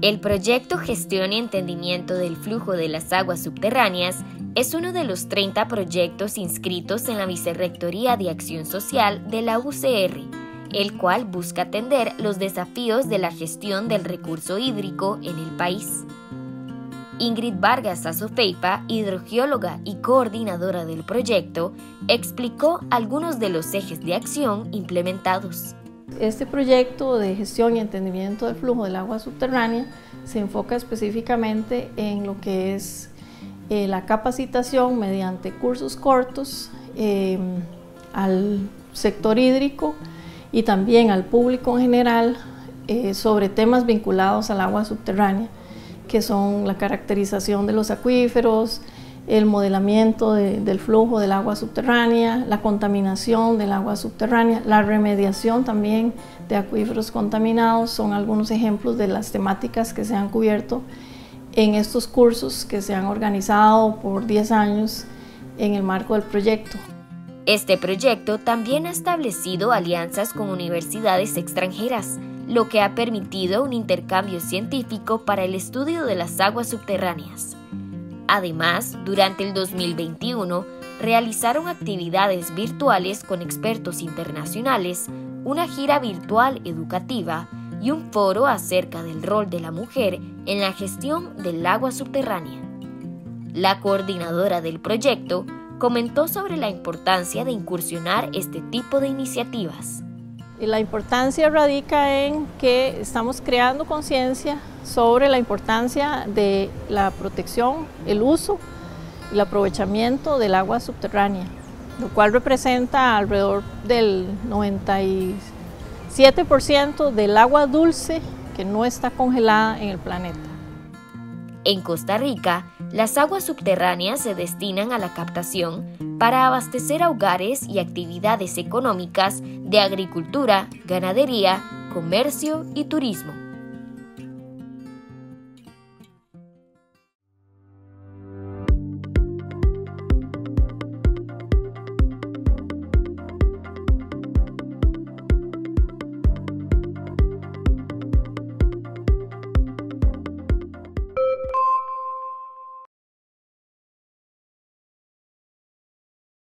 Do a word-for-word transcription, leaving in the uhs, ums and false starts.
El proyecto Gestión y Entendimiento del Flujo de las Aguas Subterráneas es uno de los treinta proyectos inscritos en la Vicerrectoría de Acción Social de la U C R, el cual busca atender los desafíos de la gestión del recurso hídrico en el país. Ingrid Vargas Azofeifa, hidrogeóloga y coordinadora del proyecto, explicó algunos de los ejes de acción implementados. Este proyecto de gestión y entendimiento del flujo del agua subterránea se enfoca específicamente en lo que es eh, la capacitación mediante cursos cortos eh, al sector hídrico y también al público en general eh, sobre temas vinculados al agua subterránea, que son la caracterización de los acuíferos, el modelamiento de, del flujo del agua subterránea, la contaminación del agua subterránea, la remediación también de acuíferos contaminados, son algunos ejemplos de las temáticas que se han cubierto en estos cursos que se han organizado por diez años en el marco del proyecto. Este proyecto también ha establecido alianzas con universidades extranjeras, lo que ha permitido un intercambio científico para el estudio de las aguas subterráneas. Además, durante el dos mil veintiuno, realizaron actividades virtuales con expertos internacionales, una gira virtual educativa y un foro acerca del rol de la mujer en la gestión del agua subterránea. La coordinadora del proyecto comentó sobre la importancia de incursionar este tipo de iniciativas. La importancia radica en que estamos creando conciencia sobre la importancia de la protección, el uso y el aprovechamiento del agua subterránea, lo cual representa alrededor del noventa y siete por ciento del agua dulce que no está congelada en el planeta. En Costa Rica, las aguas subterráneas se destinan a la captación, para abastecer a hogares y actividades económicas de agricultura, ganadería, comercio y turismo.